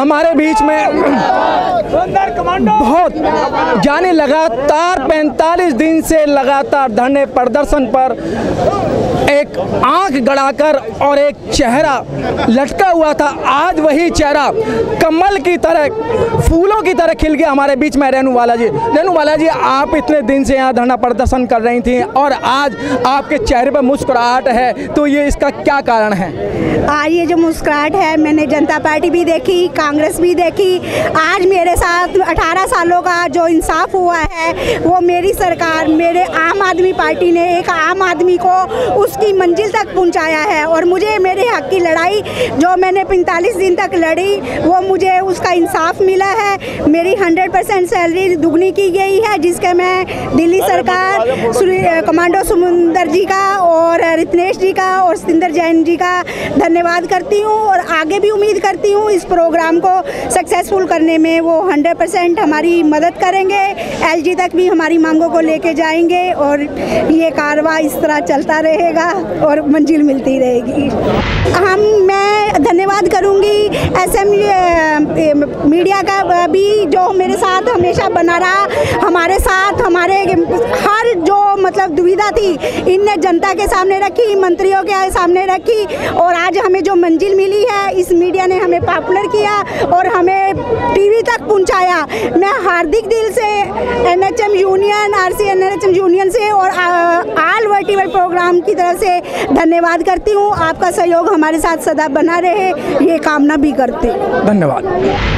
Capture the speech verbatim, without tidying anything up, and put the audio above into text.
हमारे बीच में बहुत यानी लगातार पैंतालीस दिन से लगातार धरने प्रदर्शन पर एक आंख गड़ाकर और एक चेहरा लटका हुआ था, आज वही चेहरा कमल की तरह फूलों की तरह खिल गया हमारे बीच में। रेनू बाला जी, रेनू बाला जी आप इतने दिन से यहाँ धरना प्रदर्शन कर रही थी और आज आपके चेहरे पर मुस्कुराहट है, तो ये इसका क्या कारण है? आज ये जो मुस्कुराहट है, मैंने जनता पार्टी भी देखी, कांग्रेस भी देखी, आज मेरे साथ अठारह सालों का जो इंसाफ हुआ है वो मेरी सरकार, मेरे आम आदमी पार्टी ने एक आम आदमी को उसकी मंजिल तक पहुंचाया है। और मुझे मेरे हक की लड़ाई जो मैंने पैंतालीस दिन तक लड़ी वो मुझे उसका इंसाफ मिला है। मेरी सौ परसेंट सैलरी दुगनी की गई है, जिसके मैं दिल्ली सरकार, कमांडो सुमंदर जी का और रितनेश जी का और सतिंदर जैन जी का धन्यवाद करती हूँ और आगे भी उम्मीद करती हूँ इस प्रोग्राम को सक्सेसफुल करने में वो सौ परसेंट हमारी मदद करेंगे, एलजी तक भी हमारी मांगों को लेके जाएंगे और ये कार्रवाई इस तरह चलता रहे और मंजिल मिलती रहेगी। हम मैं धन्यवाद करूंगी एसएम मीडिया का भी, जो मेरे साथ हमेशा बना रहा, हमारे साथ हमारे हर जो मतलब दुविधा थी इनने जनता के सामने रखी, मंत्रियों के सामने रखी और आज हमें जो मंजिल मिली है इस मीडिया ने हमें पॉपुलर किया और हमें टीवी तक पहुंचाया। मैं हार्दिक दिल से एनएचएम यूनियन, आरसीएनएचएम यूनियन से और ऑल वर्टिकल प्रोग्राम की तरफ से धन्यवाद करती हूँ। आपका सहयोग हमारे साथ सदा बना रहे ये कामना भी करते। धन्यवाद।